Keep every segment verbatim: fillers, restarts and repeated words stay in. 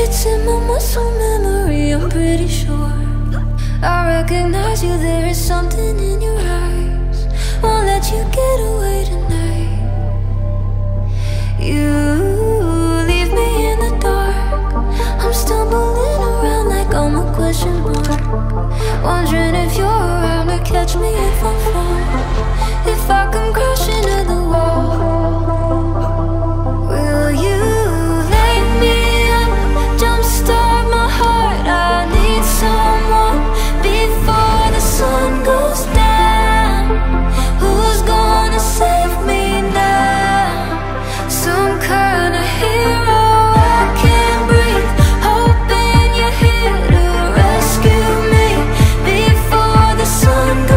It's in my muscle memory, I'm pretty sure. I recognize you, there is something in your eyes. Won't let you get away tonight. You leave me in the dark. I'm stumbling around like I'm a question mark. Wondering if you're around to catch me if I fall. If I come crashing to the wall, will you lay me up, jumpstart my heart? I need someone before the sun goes down. Who's gonna save me now? Some kind of hero. I can't breathe, hoping you're here to rescue me before the sun goes down.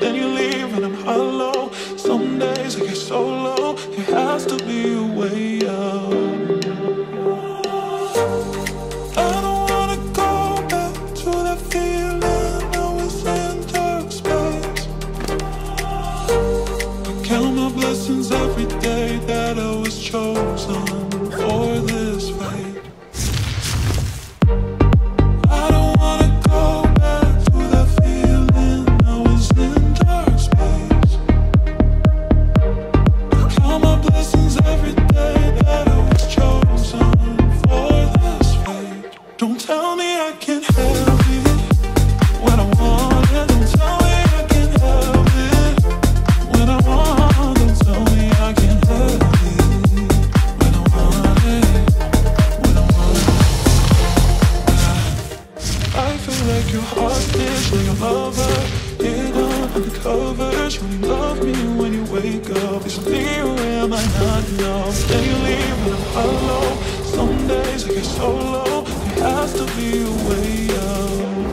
Then you leave and I'm hollow. Some days I get so low. There has to be a way out. I don't wanna go back to that feeling I was in dark space. I count my blessings every day that I was chosen for this fate. Your heart is like a lover, hidden under the covers. You only love me when you wake up. There's something you am I not know. Then you leave and I'm hollow. Some days I get so low. There has to be a way out.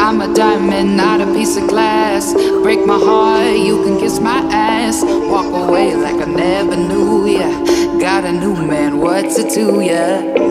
I'm a diamond, not a piece of glass. Break my heart, you can kiss my ass. Walk away like I never knew ya. Got a new man, what's it to ya?